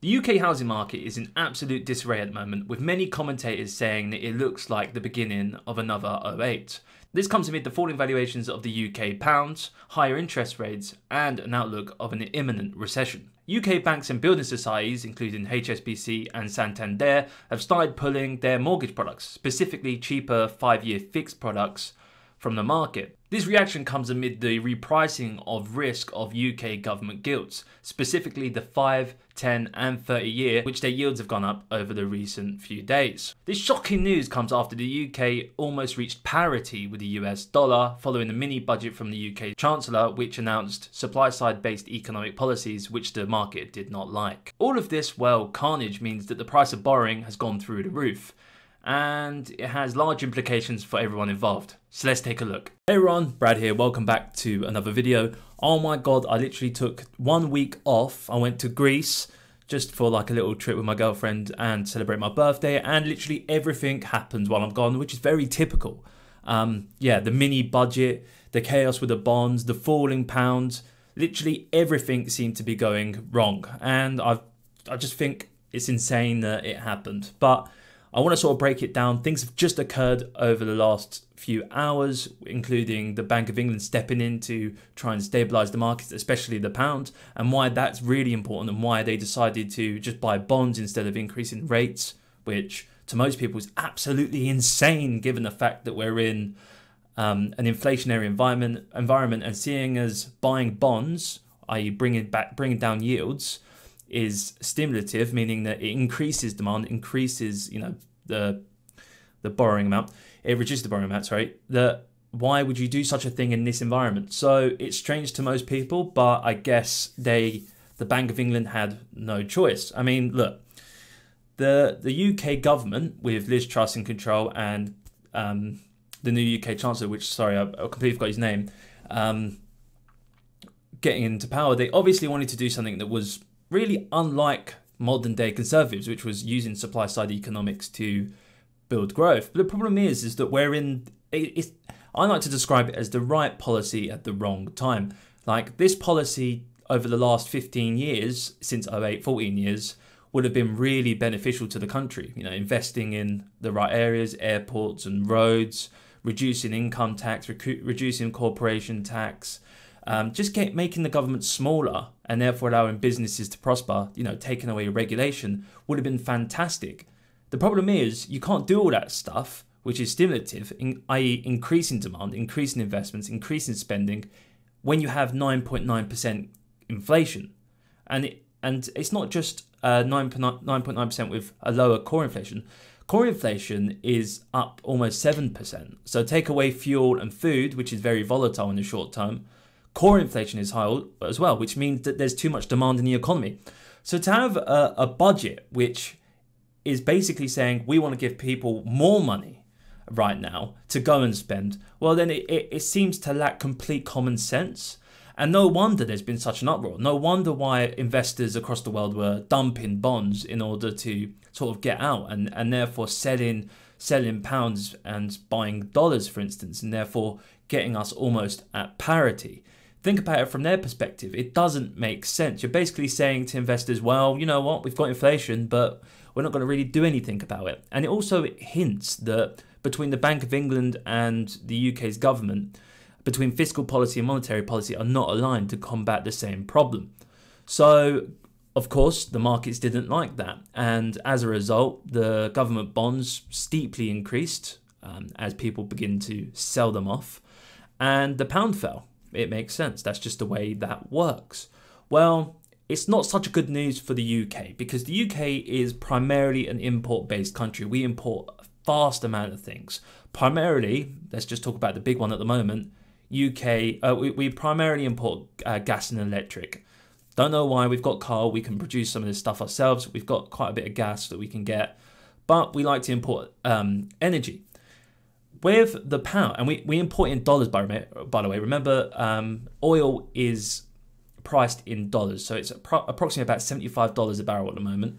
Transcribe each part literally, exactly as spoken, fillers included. The U K housing market is in absolute disarray at the moment, with many commentators saying that it looks like the beginning of another oh eight. This comes amid the falling valuations of the U K pounds, higher interest rates, and an outlook of an imminent recession. U K banks and building societies, including H S B C and Santander, have started pulling their mortgage products, specifically cheaper five-year fixed products, from the market. This reaction comes amid the repricing of risk of U K government gilts, specifically the five, ten and thirty year, which their yields have gone up over the recent few days. This shocking news comes after the U K almost reached parity with the U S dollar following the mini budget from the U K Chancellor, which announced supply side based economic policies which the market did not like. All of this, well, carnage means that the price of borrowing has gone through the roof, and it has large implications for everyone involved. So let's take a look. Hey everyone, Brad here. Welcome back to another video. Oh my God, I literally took one week off. I went to Greece just for like a little trip with my girlfriend and celebrate my birthday, and literally everything happens while I'm gone, which is very typical. Um, yeah, the mini budget, the chaos with the bonds, the falling pounds, literally everything seemed to be going wrong. And I've, I just think it's insane that it happened. But I want to sort of break it down. Things have just occurred over the last few hours, including the Bank of England stepping in to try and stabilise the markets, especially the pound, and why that's really important and why they decided to just buy bonds instead of increasing rates, which to most people is absolutely insane given the fact that we're in um, an inflationary environment, environment and seeing as buying bonds, that is bringing back, bringing down yields, is stimulative, meaning that it increases demand, increases, you know, the the borrowing amount, it reduces the borrowing amount, sorry, that why would you do such a thing in this environment? So it's strange to most people, but I guess they, the Bank of England had no choice. I mean, look, the, the U K government with Liz Truss in control and um, the new U K Chancellor, which, sorry, I, I completely forgot his name, um, getting into power, they obviously wanted to do something that was really unlike modern day conservatives, which was using supply side economics to build growth. But the problem is, is that we're in, it, I like to describe it as the right policy at the wrong time. Like this policy over the last fifteen years, since oh eight, fourteen years, would have been really beneficial to the country. You know, investing in the right areas, airports and roads, reducing income tax, reducing corporation tax, Um, just get, making the government smaller and therefore allowing businesses to prosper, you know, taking away regulation would have been fantastic. The problem is you can't do all that stuff, which is stimulative, that is increasing demand, increasing investments, increasing spending, when you have nine point nine percent inflation. And, it, and it's not just nine point nine percent with a lower core inflation. Core inflation is up almost seven percent. So take away fuel and food, which is very volatile in the short term. Core inflation is high as well, which means that there's too much demand in the economy. So to have a, a budget which is basically saying we want to give people more money right now to go and spend, well, then it, it, it seems to lack complete common sense. And no wonder there's been such an uproar. No wonder why investors across the world were dumping bonds in order to sort of get out and, and therefore selling selling pounds and buying dollars, for instance, and therefore getting us almost at parity. Think about it from their perspective. It doesn't make sense. You're basically saying to investors, well, you know what, we've got inflation, but we're not going to really do anything about it. And it also hints that between the Bank of England and the U K's government, between fiscal policy and monetary policy are not aligned to combat the same problem. So, of course, the markets didn't like that. And as a result, the government bonds steeply increased um, as people begin to sell them off. And the pound fell. It makes sense. That's just the way that works. Well, it's not such good news for the U K because the U K is primarily an import-based country. We import a vast amount of things. Primarily, let's just talk about the big one at the moment, U K, uh, we, we primarily import uh, gas and electric. Don't know why. We've got coal. We can produce some of this stuff ourselves. We've got quite a bit of gas that we can get, but we like to import um, energy. With the pound, and we, we import in dollars, by, by the way, remember um, oil is priced in dollars. So it's appro approximately about seventy-five dollars a barrel at the moment,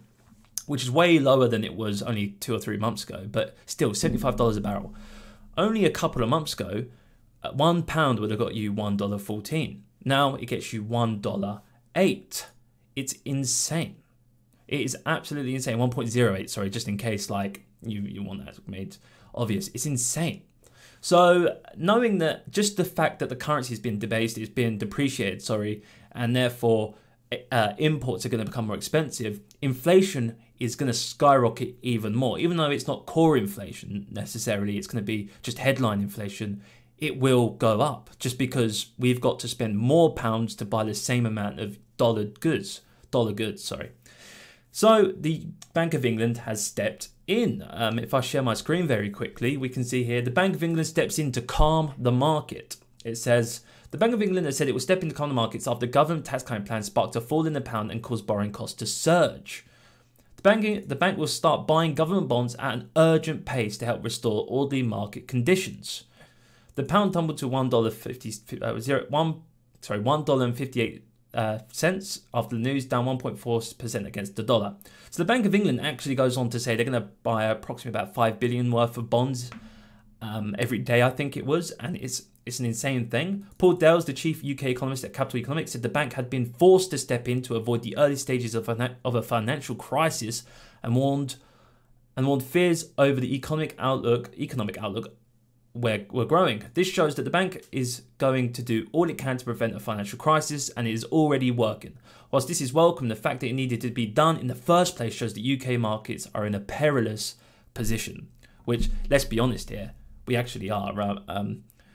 which is way lower than it was only two or three months ago, but still seventy-five dollars a barrel. Only a couple of months ago, one pound would have got you one dollar fourteen. Now it gets you one dollar eight. It's insane. It is absolutely insane. one point zero eight, sorry, just in case like you, you want that made obvious. It's insane. So knowing that just the fact that the currency has been debased, it's been depreciated, sorry, and therefore uh, imports are going to become more expensive, inflation is going to skyrocket even more. Even though it's not core inflation necessarily, it's going to be just headline inflation, it will go up just because we've got to spend more pounds to buy the same amount of dollar goods, dollar goods, sorry. So the Bank of England has stepped in. Um, if I share my screen very quickly, we can see here the Bank of England steps in to calm the market. It says, the Bank of England has said it will step in to calm the markets after government tax cutting plans sparked a fall in the pound and caused borrowing costs to surge. The, banking, the bank will start buying government bonds at an urgent pace to help restore orderly market conditions. The pound tumbled to one dollar fifty-eight Uh, cents after the news, down one point four percent against the dollar. So the Bank of England actually goes on to say they're going to buy approximately about five billion worth of bonds um, every day, I think it was, and it's it's an insane thing. Paul Dales, the chief U K economist at Capital Economics, said the bank had been forced to step in to avoid the early stages of a, of a financial crisis, and warned and warned fears over the economic outlook economic outlook We're, we're growing. This shows that the bank is going to do all it can to prevent a financial crisis, and it is already working. Whilst this is welcome, the fact that it needed to be done in the first place shows that U K markets are in a perilous position, which, let's be honest here, we actually are. Right? Um,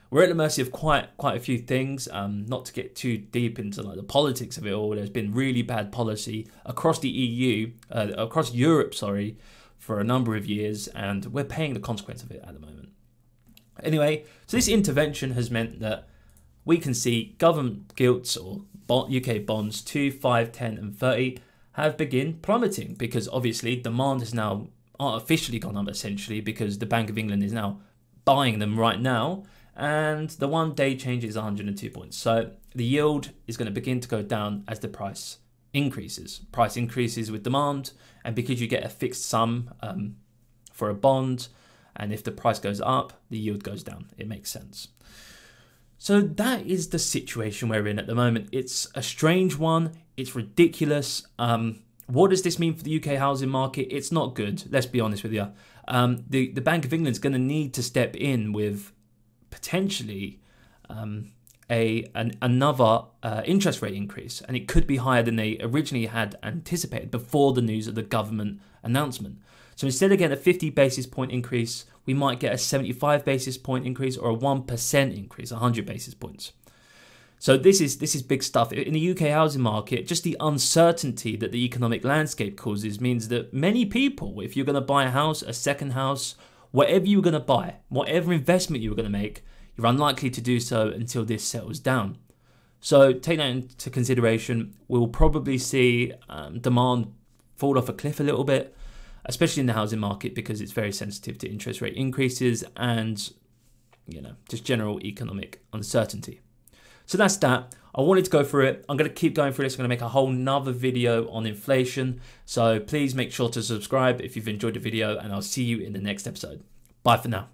we're at the mercy of quite quite a few things. Um, not to get too deep into like the politics of it all, there's been really bad policy across the E U, uh, across Europe, sorry, for a number of years, and we're paying the consequence of it at the moment. Anyway, so this intervention has meant that we can see government gilts or U K bonds two, five, ten and thirty have begun plummeting, because obviously demand has now artificially gone up essentially because the Bank of England is now buying them right now, and the one day change is one hundred and two points. So the yield is going to begin to go down as the price increases. Price increases with demand, and because you get a fixed sum um, for a bond, and if the price goes up, the yield goes down. It makes sense. So that is the situation we're in at the moment. It's a strange one. It's ridiculous. Um, what does this mean for the U K housing market? It's not good. Let's be honest with you. Um, the, the Bank of England's going to need to step in with potentially um, a an, another uh, interest rate increase. And it could be higher than they originally had anticipated before the news of the government announcement. So instead of getting a fifty basis point increase, we might get a seventy-five basis point increase or a one percent increase, one hundred basis points. So this is this is big stuff. In the U K housing market, just the uncertainty that the economic landscape causes means that many people, if you're going to buy a house, a second house, whatever you're going to buy, whatever investment you're going to make, you're unlikely to do so until this settles down. So take that into consideration. We'll probably see um, demand fall off a cliff a little bit, especially in the housing market, because it's very sensitive to interest rate increases and, you know, just general economic uncertainty. So that's that. I wanted to go through it. I'm going to keep going through this. I'm going to make a whole nother video on inflation. So please make sure to subscribe if you've enjoyed the video, and I'll see you in the next episode. Bye for now.